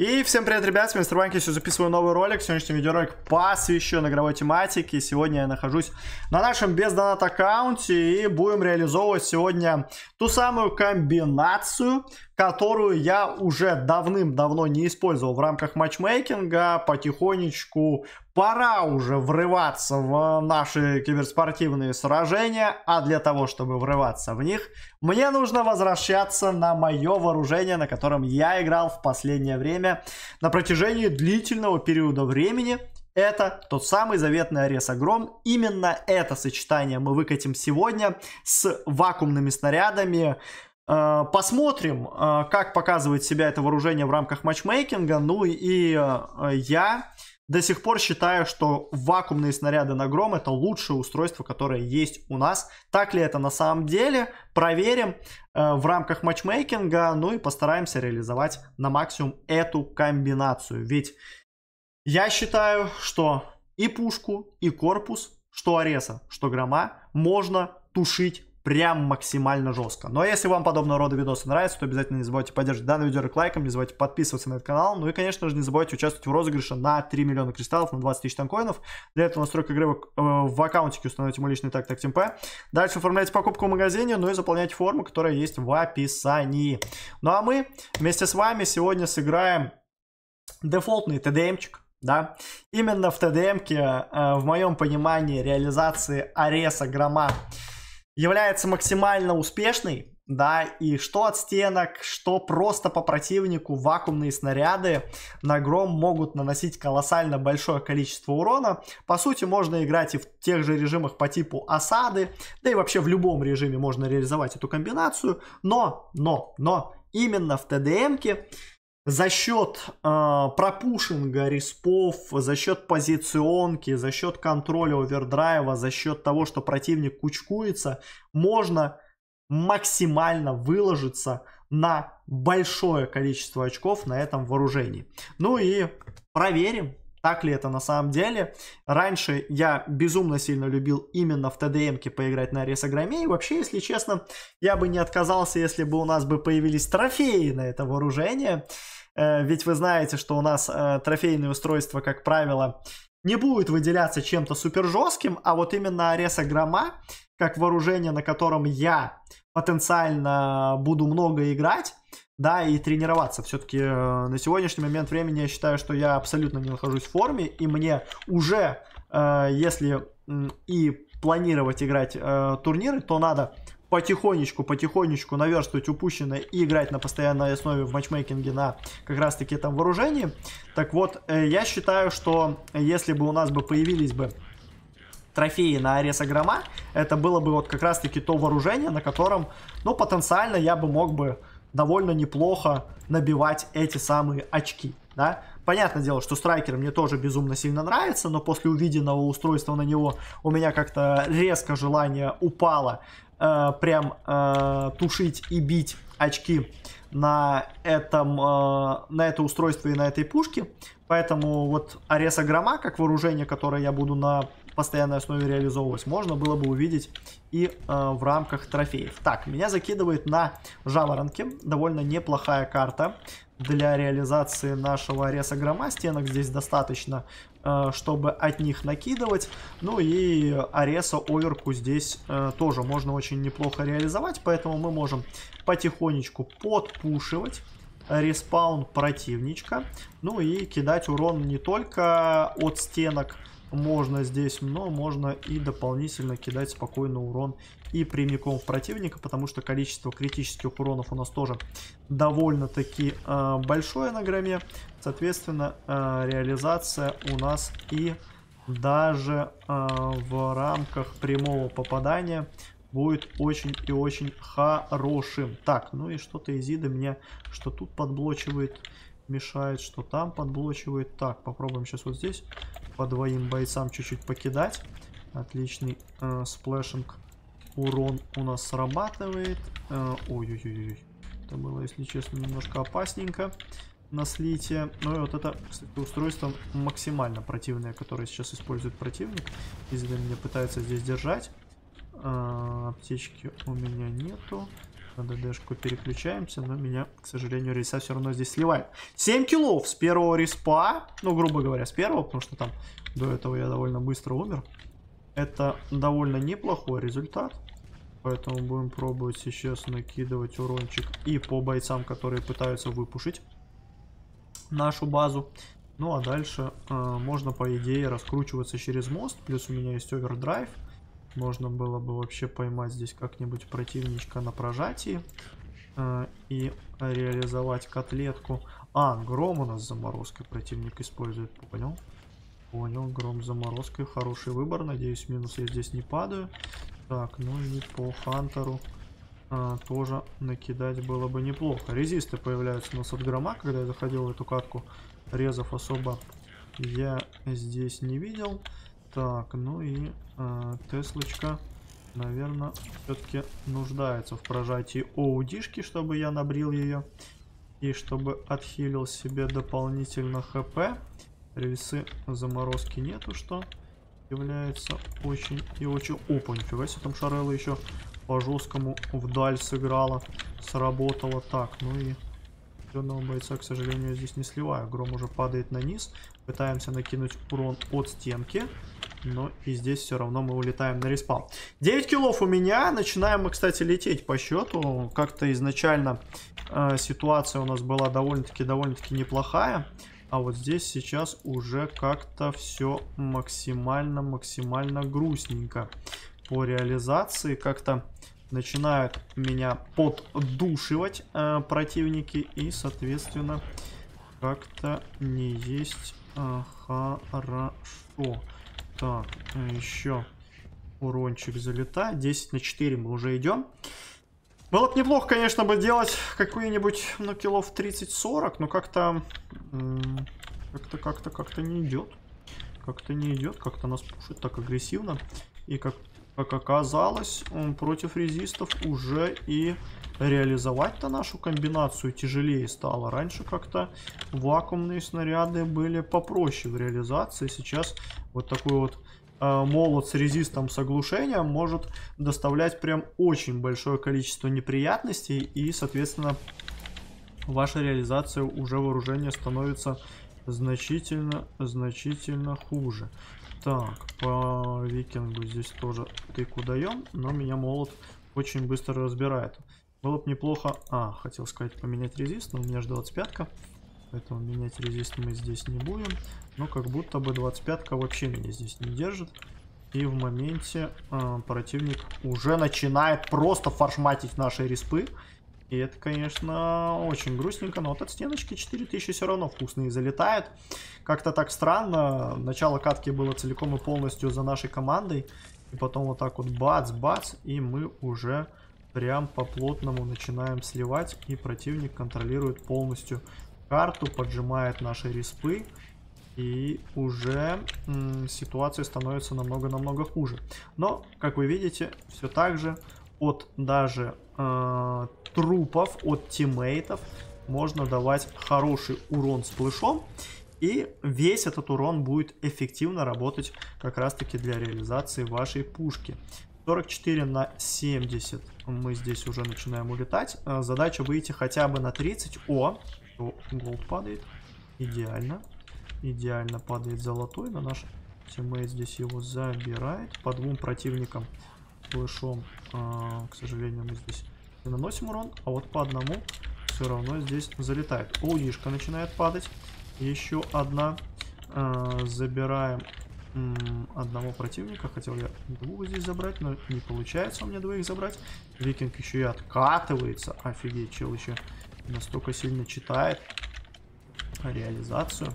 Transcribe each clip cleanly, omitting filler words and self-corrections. И всем привет, ребят, с вами Мистер Ванька, сегодня записываю новый ролик, сегодняшний видеоролик посвящен игровой тематике. Сегодня я нахожусь на нашем бездонат аккаунте и будем реализовывать сегодня ту самую комбинацию, которую я уже давным-давно не использовал в рамках матчмейкинга. Потихонечку пора уже врываться в наши киберспортивные сражения, а для того, чтобы врываться в них, мне нужно возвращаться на мое вооружение, на котором я играл в последнее время на протяжении длительного периода времени. Это тот самый заветный Арес Огром. Именно это сочетание мы выкатим сегодня с вакуумными снарядами. Посмотрим, как показывает себя это вооружение в рамках матчмейкинга. Ну и я до сих пор считаю, что вакуумные снаряды на Гром — это лучшее устройство, которое есть у нас. Так ли это на самом деле? Проверим в рамках матчмейкинга. Ну и постараемся реализовать на максимум эту комбинацию. Ведь я считаю, что и пушку, и корпус, что Ареса, что Грома можно тушить прям максимально жестко. Но если вам подобного рода видосы нравятся, то обязательно не забывайте поддерживать данный видеоролик лайком, не забывайте подписываться на этот канал, ну и, конечно же, не забывайте участвовать в розыгрыше на 3 миллиона кристаллов, на 20 тысяч танкоинов. Для этого настройка игры в аккаунтике, установите мой личный таг TagTeamP. Дальше оформляйте покупку в магазине, ну и заполняйте форму, которая есть в описании. Ну а мы вместе с вами сегодня сыграем дефолтный ТДМчик. Да, именно в ТДМке, в моем понимании, реализации Ареса Грома является максимально успешной, да, и что от стенок, что просто по противнику вакуумные снаряды на Гром могут наносить колоссально большое количество урона. По сути, можно играть и в тех же режимах по типу осады, да и вообще в любом режиме можно реализовать эту комбинацию, но именно в ТДМке за счет пропушинга, респов, за счет позиционки, за счет контроля овердрайва, за счет того, что противник кучкуется, можно максимально выложиться на большое количество очков на этом вооружении. Ну и проверим, так ли это на самом деле. Раньше я безумно сильно любил именно в ТДМке поиграть на Арес Огроме. И вообще, если честно, я бы не отказался, если бы у нас бы появились трофеи на это вооружение. Ведь вы знаете, что у нас трофейные устройства, как правило, не будут выделяться чем-то супер жестким. А вот именно Арес Огрома, как вооружение, на котором я потенциально буду много играть, да, и тренироваться. Все-таки на сегодняшний момент времени я считаю, что я абсолютно не нахожусь в форме, и мне уже, если и планировать играть турниры, то надо потихонечку наверстывать упущенное и играть на постоянной основе в матчмейкинге на как раз-таки там вооружении. Так вот, я считаю, что если бы у нас бы появились бы трофеи на Арес Огрома, это было бы вот как раз-таки то вооружение, на котором, ну, потенциально я бы мог бы довольно неплохо набивать эти самые очки, да. Понятное дело, что страйкер мне тоже безумно сильно нравится, но после увиденного устройства на него у меня как-то резко желание упало прям тушить и бить очки на это устройство и на этой пушке. Поэтому вот Арес Огрома, как вооружение, которое я буду на постоянной основе реализовывалось, можно было бы увидеть и в рамках трофеев. Так, меня закидывает на жаворонки. Довольно неплохая карта для реализации нашего Ареса Грома. Стенок здесь достаточно, чтобы от них накидывать. Ну и Ареса оверку здесь тоже можно очень неплохо реализовать. Поэтому мы можем потихонечку подпушивать респаун противничка. Ну и кидать урон не только от стенок, можно здесь, но можно и дополнительно кидать спокойно урон и прямиком в противника, потому что количество критических уронов у нас тоже довольно-таки большое на Громе. Соответственно, реализация у нас и даже в рамках прямого попадания будет очень и очень хорошим. Так, ну и что-то Изида меня что тут подблочивает, мешает, что там подблочивает. Так, попробуем сейчас вот здесь по двоим бойцам чуть-чуть покидать. Отличный сплэшинг. Урон у нас срабатывает. Ой-ой-ой. Это было, если честно, немножко опасненько на слите. Ну и вот это, кстати, устройство максимально противное, которое сейчас использует противник. Изида меня пытается здесь держать. Аптечки у меня нету. на ДДшку переключаемся, но меня, к сожалению, рейса все равно здесь сливает. 7 киллов с первого респа, ну, грубо говоря, с первого, потому что там до этого я довольно быстро умер. Это довольно неплохой результат, поэтому будем пробовать сейчас накидывать урончик и по бойцам, которые пытаются выпушить нашу базу. Ну, а дальше можно, по идее, раскручиваться через мост, плюс у меня есть овердрайв. Можно было бы вообще поймать здесь как-нибудь противничка на прожатии и реализовать котлетку. А, гром у нас с заморозкой противник использует, понял. Понял, гром с заморозкой, хороший выбор, надеюсь, минус я здесь не падаю. Так, ну и по хантеру тоже накидать было бы неплохо. Резисты появляются у нас от грома, когда я заходил в эту катку, резов особо я здесь не видел. Так, ну и Теслочка, наверное, все-таки нуждается в прожатии оудишки, чтобы я набрил ее. И чтобы отхилил себе дополнительно ХП. Рельсы заморозки нету, что является очень и очень... Опа, нифига себе, там Шарелла еще по жесткому вдаль сыграла, сработала. Так, ну и одного бойца, к сожалению, здесь не сливаю. Гром уже падает на низ. Пытаемся накинуть урон от стенки. Но и здесь все равно мы улетаем на респаун. 9 киллов у меня. Начинаем мы, кстати, лететь по счету. Как-то изначально ситуация у нас была довольно-таки неплохая. А вот здесь сейчас уже как-то все максимально грустненько. По реализации как-то начинают меня поддушивать противники. И, соответственно, как-то не есть хорошо. Так, еще урончик залетает. 10 на 4 мы уже идем. Было бы неплохо, конечно, бы делать какую-нибудь, ну, киллов 30-40, но как-то не идет. Как-то не идет, как-то нас пушит так агрессивно. И как оказалось, он против резистов уже и реализовать-то нашу комбинацию тяжелее стало. Раньше как-то вакуумные снаряды были попроще в реализации. Сейчас вот такой вот молот с резистом, с оглушением может доставлять прям очень большое количество неприятностей. И, соответственно, ваша реализация уже вооружения становится значительно хуже. Так, по викингу здесь тоже тыку даем, но меня молот очень быстро разбирает. Было бы неплохо... А, хотел сказать поменять резист, но у меня же 25-ка. Поэтому менять резист мы здесь не будем. Но как будто бы 25-ка вообще меня здесь не держит. И в моменте противник уже начинает просто фаршматить наши респы. И это, конечно, очень грустненько. Но вот от стеночки 4000 все равно вкусные залетает. Как-то так странно. Начало катки было целиком и полностью за нашей командой. И потом вот так вот бац-бац. И мы уже... Прям по плотному начинаем сливать, и противник контролирует полностью карту, поджимает наши респы, и уже ситуация становится намного хуже. Но, как вы видите, все так же от даже трупов, от тиммейтов можно давать хороший урон с плешом. И весь этот урон будет эффективно работать как раз таки для реализации вашей пушки. 44 на 70 мы здесь уже начинаем улетать. Задача выйти хотя бы на 30. О, голд падает. Идеально. Идеально падает золотой. Но наш тиммейт здесь его забирает. По двум противникам плешом, к сожалению, мы здесь не наносим урон. А вот по одному все равно здесь залетает. Оудишка начинает падать. Еще одна. Забираем одного противника. Хотел я двух здесь забрать, но не получается у меня двоих забрать. Викинг еще и откатывается. Офигеть, чел еще настолько сильно читает реализацию,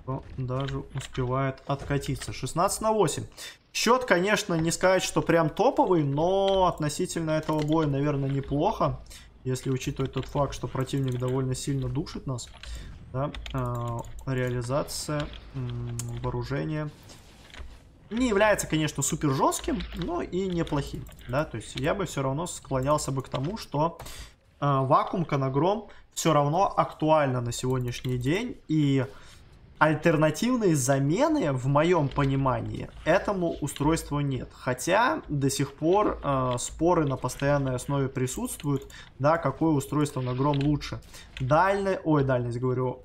что даже успевает откатиться. 16 на 8. Счет, конечно, не сказать, что прям топовый, но относительно этого боя, наверное, неплохо. Если учитывать тот факт, что противник довольно сильно душит нас. Да, реализация вооружения не является, конечно, супер жестким, но и неплохим. Да, то есть я бы все равно склонялся бы к тому, что вакуумка на гром все равно актуальна на сегодняшний день. И Альтернативные замены, в моем понимании, этому устройству нет. Хотя до сих пор споры на постоянной основе присутствуют, да, какое устройство на гром лучше. Дальность, говорю,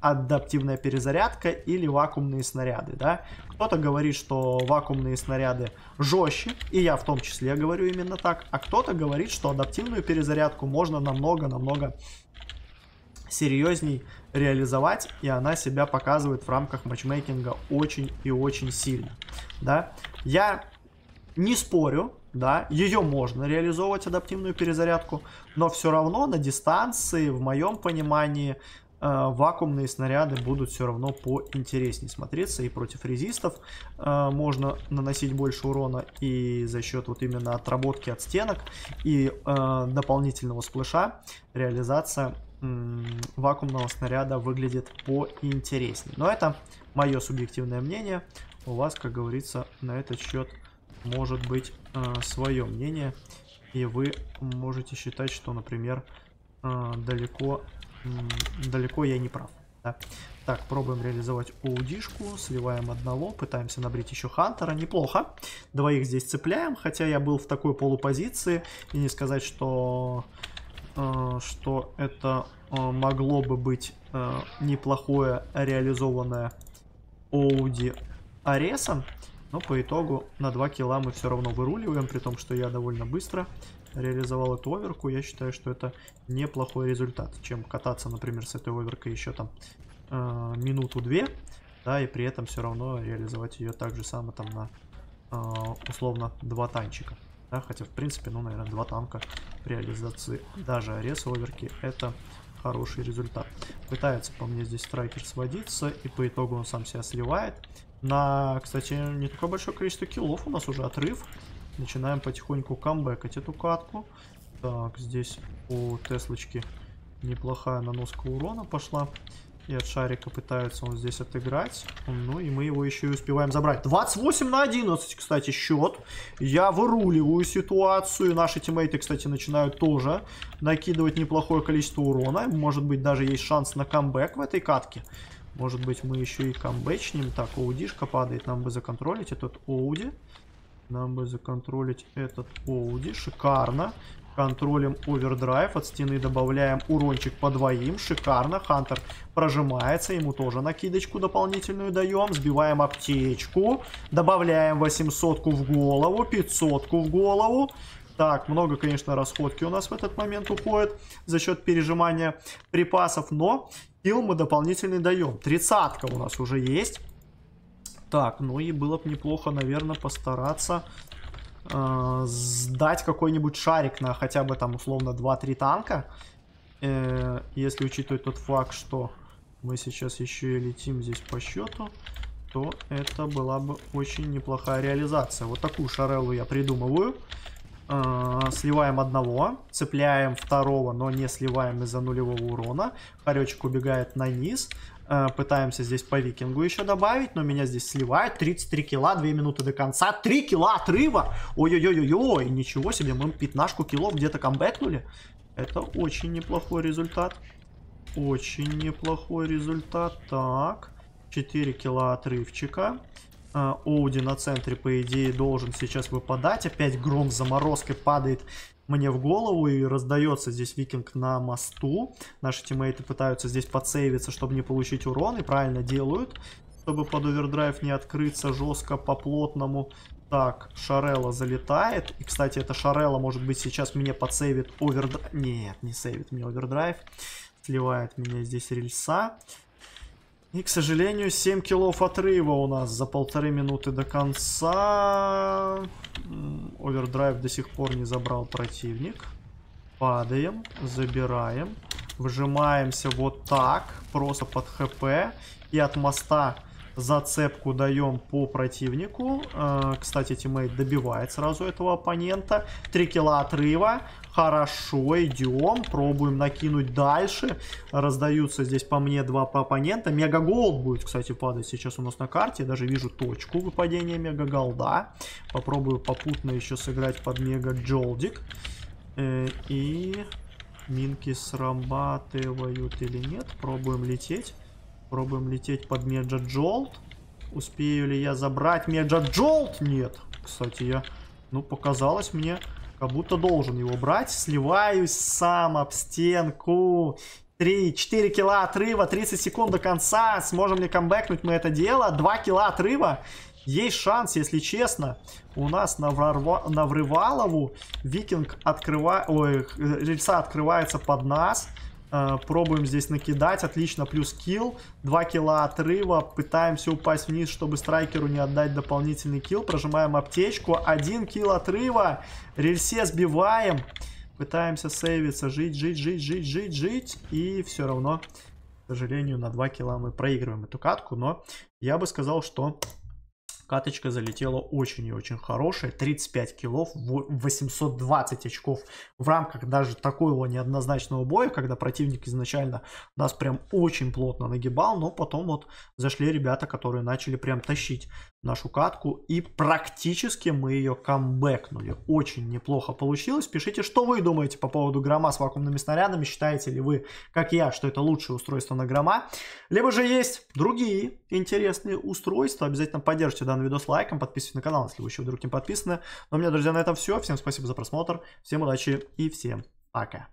адаптивная перезарядка или вакуумные снаряды, да. Кто-то говорит, что вакуумные снаряды жестче, и я в том числе говорю именно так, а кто-то говорит, что адаптивную перезарядку можно намного-намного серьезней реализовать, и она себя показывает в рамках матчмейкинга очень и очень сильно, да. Я не спорю, да, ее можно реализовывать, адаптивную перезарядку, но все равно на дистанции, в моем понимании, вакуумные снаряды будут все равно поинтереснее смотреться, и против резистов можно наносить больше урона, и за счет вот именно отработки от стенок и дополнительного сплэша реализация вакуумного снаряда выглядит поинтереснее. Но это мое субъективное мнение. У вас, как говорится, на этот счет может быть свое мнение, и вы можете считать, что, например, далеко я не прав, да? Так, пробуем реализовать OUD-шку, сливаем одного, пытаемся набрить еще Хантера, неплохо, двоих здесь цепляем, хотя я был в такой полупозиции, и не сказать, что это могло бы быть неплохое реализованное OUD Ареса, но по итогу на 2 килла мы все равно выруливаем, при том, что я довольно быстро реализовал эту оверку. Я считаю, что это неплохой результат, чем кататься, например, с этой оверкой еще там минуту-две, да, и при этом все равно реализовать ее так же само там на условно 2 танчика. Да, хотя, в принципе, ну, наверное, 2 танка при реализации даже Ареса оверки — это хороший результат. Пытается по мне здесь страйкер сводиться, и по итогу он сам себя сливает. На, кстати, не такое большое количество киллов, у нас уже отрыв. Начинаем потихоньку камбэкать эту катку. Так, здесь у Теслочки неплохая наноска урона пошла. И от шарика пытается он здесь отыграть. Ну и мы его еще и успеваем забрать. 28-11, кстати, счет. Я выруливаю ситуацию. Наши тиммейты, кстати, начинают тоже накидывать неплохое количество урона. Может быть, даже есть шанс на камбэк в этой катке. Может быть, мы еще и камбэчнем. Так, Оудишка падает. Нам бы законтролить этот Оуди. Шикарно. Контролем овердрайв, от стены добавляем урончик по двоим, шикарно, Хантер прожимается, ему тоже накидочку дополнительную даем, сбиваем аптечку, добавляем 800-ку в голову, 500-ку в голову. Так, много, конечно, расходки у нас в этот момент уходит за счет пережимания припасов, но килл мы дополнительный даем, 30-ка у нас уже есть. Так, ну и было бы неплохо, наверное, постараться сдать какой-нибудь шарик на хотя бы там условно 2-3 танка, если учитывать тот факт, что мы сейчас еще и летим здесь по счету, то это была бы очень неплохая реализация. Вот такую шареллу я придумываю. Сливаем одного, цепляем второго, но не сливаем из-за нулевого урона. Харечек убегает на низ. Пытаемся здесь по викингу еще добавить, но меня здесь сливает. 33 килла, 2 минуты до конца, 3 килла отрыва. Ой-ой-ой-ой, ничего себе, мы 15-ку киллов где-то камбэкнули. Это очень неплохой результат. Так, 4 килла отрывчика. Оуди на центре, по идее, должен сейчас выпадать. Опять гром с заморозкой падает мне в голову, и раздается здесь викинг на мосту. Наши тиммейты пытаются здесь подсейвиться, чтобы не получить урон, и правильно делают, чтобы под овердрайв не открыться жестко по-плотному. Так, шарелла залетает. И, кстати, эта шарелла, может быть, сейчас мне подсейвит овердрайв. Нет, не сейвит мне овердрайв. Сливает меня здесь рельса. И, к сожалению, 7 киллов отрыва у нас за 1,5 минуты до конца. Овердрайв до сих пор не забрал противник. Падаем, забираем. Вжимаемся вот так, просто под ХП. И от моста зацепку даем по противнику. Кстати, тиммейт добивает сразу этого оппонента. 3 килла отрыва. Хорошо, идем, пробуем накинуть дальше. Раздаются здесь по мне 2 оппонента. Мегаголд будет, кстати, падать сейчас у нас на карте. Я даже вижу точку выпадения мегаголда. Попробую попутно еще сыграть под мегаджолдик. И минки срабатывают или нет. Пробуем лететь. Пробуем лететь под Меджаджолт. Успею ли я забрать Меджаджолт? Нет. Кстати, я... Ну, показалось мне, как будто должен его брать. Сливаюсь сам об стенку. 3-4 килла отрыва. 30 секунд до конца. Сможем ли камбэкнуть мы это дело? 2 килла отрыва. Есть шанс, если честно. У нас на Врывалову Викинг открывает... Ой, рельса открывается под нас. Пробуем здесь накидать. Отлично, плюс килл. 2 килла отрыва. Пытаемся упасть вниз, чтобы страйкеру не отдать дополнительный килл. Прожимаем аптечку. 1 килл отрыва. Рельсе сбиваем. Пытаемся сейвиться. Жить, жить, жить, жить, жить, жить. И все равно, к сожалению, на 2 килла мы проигрываем эту катку. Но я бы сказал, что каточка залетела очень и очень хорошая. 35 киллов, 820 очков в рамках даже такого неоднозначного боя, когда противник изначально нас прям очень плотно нагибал, но потом вот зашли ребята, которые начали прям тащить нашу катку, и практически мы ее камбэкнули. Очень неплохо получилось. Пишите, что вы думаете по поводу грома с вакуумными снарядами. Считаете ли вы, как я, что это лучшее устройство на грома? Либо же есть другие интересные устройства. Обязательно поддержите данный видос лайком, подписывайтесь на канал, если вы еще вдруг не подписаны. Ну, у меня, друзья, на этом все. Всем спасибо за просмотр, всем удачи и всем пока.